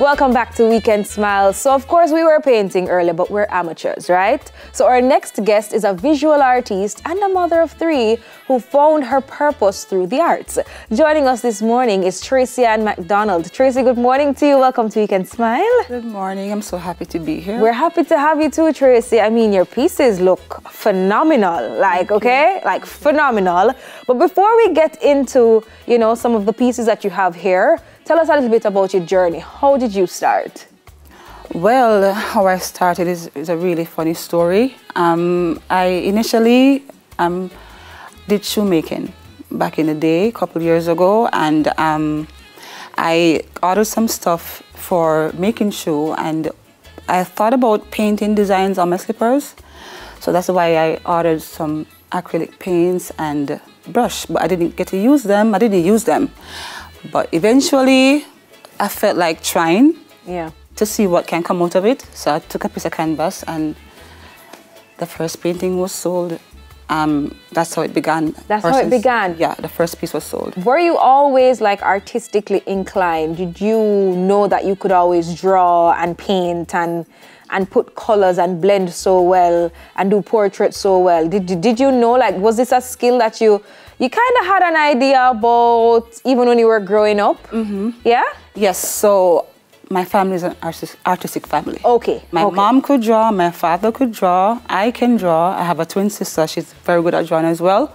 Welcome back to Weekend Smiles. So of course we were painting earlier, but we're amateurs, right? So our next guest is a visual artist and a mother of three who found her purpose through the arts. Joining us this morning is Tracey-Ann McDonald. Tracy, good morning to you. Welcome to Weekend Smile. Good morning. I'm so happy to be here. We're happy to have you too, Tracy. I mean, your pieces look phenomenal. Like, okay? Like, phenomenal. But before we get into, you know, some of the pieces that you have here, tell us a little bit about your journey. How did you start? Well, how I started is a really funny story. I initially did shoemaking back in the day, a couple years ago, and I ordered some stuff for making shoe, and I thought about painting designs on my slippers. So that's why I ordered some acrylic paints and brush, but I didn't get to use them. But eventually, I felt like trying to see what can come out of it. So I took a piece of canvas, and the first painting was sold. That's how it began. Yeah, the first piece was sold. Were you always like artistically inclined? Did you know that you could always draw and paint and put colors and blend so well and do portraits so well? Did you know, like, was this a skill that you kind of had an idea about even when you were growing up? Mm-hmm. Yeah? Yes, so my family is an artistic family. Okay. My mom could draw, my father could draw, I can draw. I have a twin sister, she's very good at drawing as well.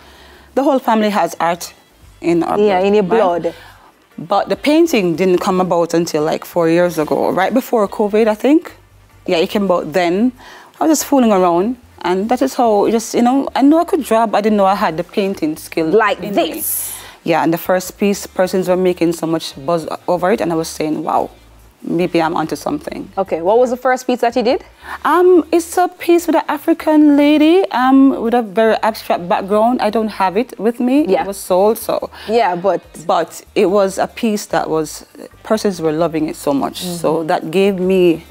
The whole family has art in our blood. Yeah, in your blood. But the painting didn't come about until like 4 years ago, right before COVID, I think. Yeah, it came about then. I was just fooling around, and that is how, just, you know, I knew I could draw, but I didn't know I had the painting skill. Like this. Me. Yeah, and the first piece, persons were making so much buzz over it, and I was saying, wow, maybe I'm onto something. Okay, what was the first piece that you did? It's a piece with an African lady with a very abstract background. I don't have it with me. Yeah. It was sold, so. Yeah, but it was a piece that was, persons were loving it so much, so that gave me,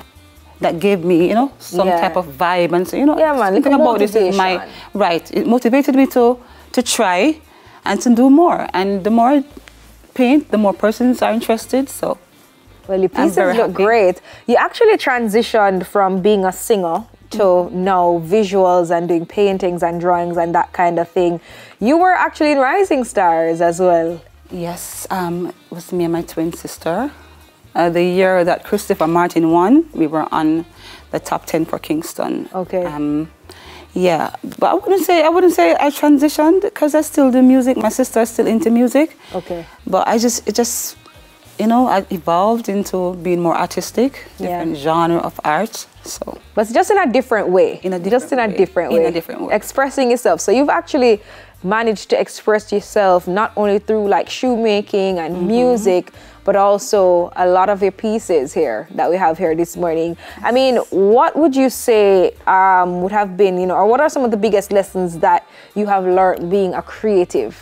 you know, some type of vibe, and so, you know, something about this is my, right, it motivated me to try and to do more. And the more I paint, the more persons are interested, so. Well, your pieces look great. You actually transitioned from being a singer to now visuals and doing paintings and drawings and that kind of thing. You were actually in Rising Stars as well. Yes, it was me and my twin sister. The year that Christopher Martin won, we were on the top 10 for Kingston. Okay. Yeah, but I wouldn't say I transitioned, because I still do music. My sister is still into music. Okay. But it just, you know, I evolved into being more artistic, different genre of art. So. But just in a different way. In a different way. Expressing yourself. So you've actually managed to express yourself not only through like shoemaking and music, but also a lot of your pieces here that we have here this morning. I mean, what would you say would have been, you know, or what are some of the biggest lessons that you have learned being a creative?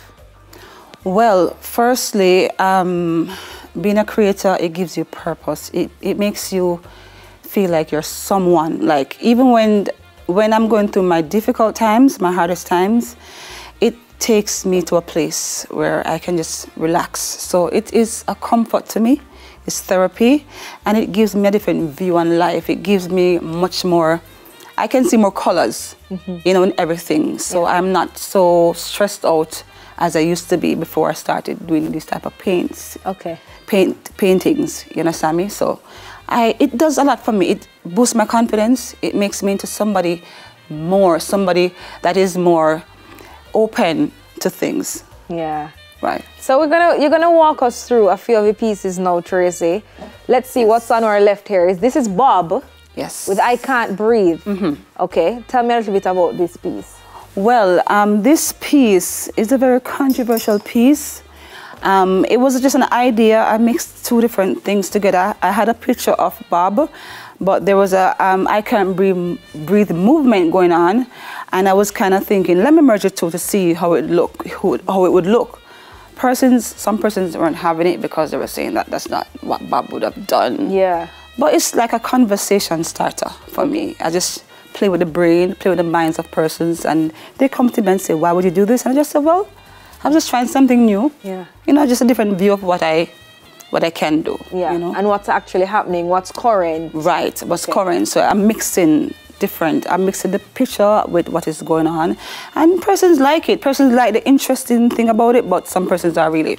Well, firstly, being a creator, it gives you purpose. It makes you feel like you're someone. Like, even when I'm going through my difficult times, my hardest times, it takes me to a place where I can just relax. So it is a comfort to me, it's therapy, and it gives me a different view on life. It gives me much more, I can see more colors, you know, in everything. So I'm not so stressed out as I used to be before I started doing these type of paints. Okay. Paintings, you understand me? So it does a lot for me. It boosts my confidence. It makes me into somebody more, somebody that is more open to things. Yeah. Right. So you're gonna walk us through a few of the pieces now, Tracy. Let's see what's on our left here. This is Bob. Yes. With I Can't Breathe. Okay. Tell me a little bit about this piece. Well, this piece is a very controversial piece. It was just an idea. I mixed two different things together. I had a picture of Bob, but there was a I Can't breathe movement going on, and I was kind of thinking, let me merge it two to see how it would look. Some persons weren't having it, because they were saying that that's not what Bob would have done. Yeah. But it's like a conversation starter for me. I just play with the brain, play with the minds of persons, and they come to me and say, why would you do this? And I just say, well, I'm just trying something new. Yeah. You know, just a different view of what I what I can do. Yeah. You know? And what's actually happening, what's current. Right, what's current. So I'm mixing different. I'm mixing the picture with what is going on. And persons like it. Persons like the interesting thing about it, but some persons are really,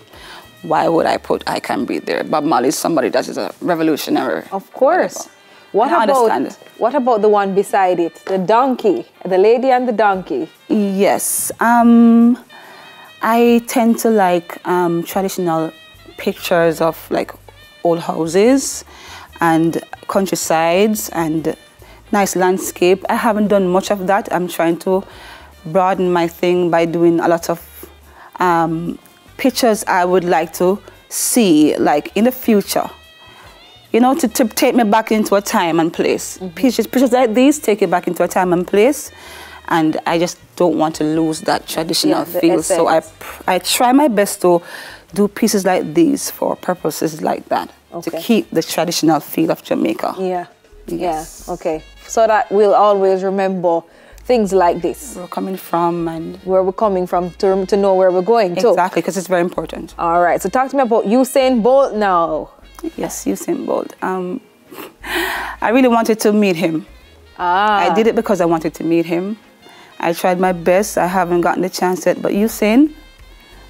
why would I put I Can Be There? Bob Marley is somebody that is a revolutionary. Of course. Whatever. What about the one beside it? The donkey, the lady and the donkey. Yes. I tend to like traditional pictures of like old houses and countrysides and nice landscape. I haven't done much of that. I'm trying to broaden my thing by doing a lot of pictures I would like to see like in the future. You know, to take me back into a time and place. Mm-hmm. Pictures like these take it back into a time and place. And I just don't want to lose that traditional feel. So I try my best to do pieces like these for purposes like that. Okay. To keep the traditional feel of Jamaica. Yeah. Yes. Yeah. Okay. So that we'll always remember things like this. Where we're coming from and... Where we're coming from to know where we're going to. Exactly, because it's very important. All right. So talk to me about Usain Bolt now. Yes, Usain Bolt. I really wanted to meet him. Ah. I did it because I wanted to meet him. I tried my best. I haven't gotten the chance yet. But Usain,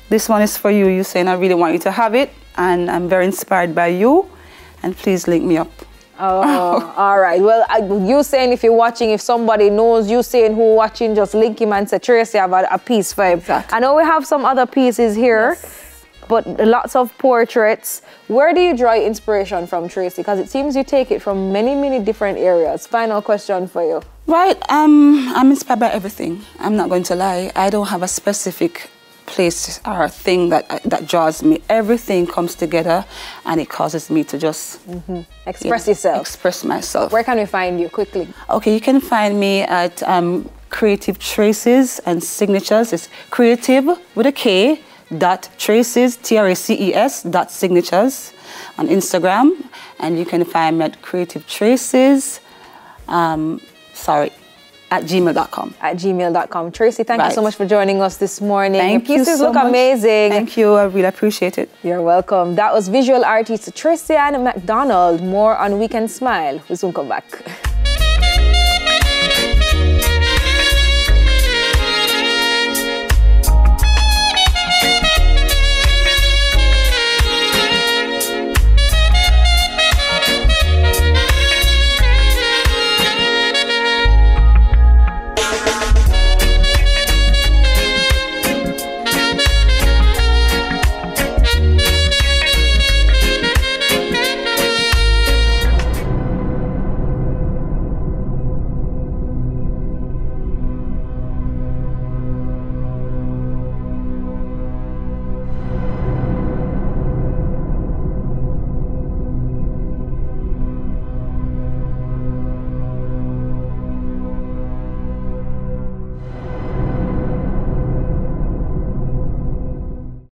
this one is for you, Usain. I really want you to have it. And I'm very inspired by you. And please link me up. Oh, all right. Well, Usain, if you're watching, if somebody knows Usain who watching, just link him and say, Tracey, I have a piece for him. Exactly. I know we have some other pieces here. Yes. But lots of portraits. Where do you draw inspiration from, Tracey? Because it seems you take it from many, many different areas. Final question for you. Right. I'm inspired by everything. I'm not going to lie. I don't have a specific place or a thing that draws me. Everything comes together and it causes me to just... Mm-hmm. Express yourself. Express myself. Where can we find you, quickly? Okay, you can find me at Creative Traces and Signatures. It's creative with a K. @traces.signatures on Instagram, and you can find me at creativetraces @gmail.com. @gmail.com. Tracey, thank you so much for joining us this morning. Your pieces look amazing. Thank you. I really appreciate it. You're welcome. That was visual artist Tracey-Ann McDonald. More on Weekend Smile. We soon come back.